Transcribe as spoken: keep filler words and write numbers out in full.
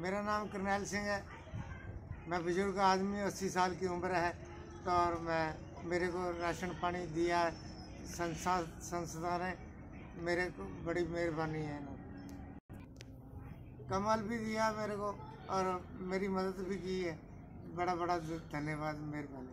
मेरा नाम करनैल सिंह है। मैं बुजुर्ग आदमी, अस्सी साल की उम्र है, तो और मैं मेरे को राशन पानी दिया है संस्था संस्था ने, मेरे को बड़ी मेहरबानी है। कमल भी दिया मेरे को और मेरी मदद भी की है। बड़ा बड़ा धन्यवाद, मेहरबानी।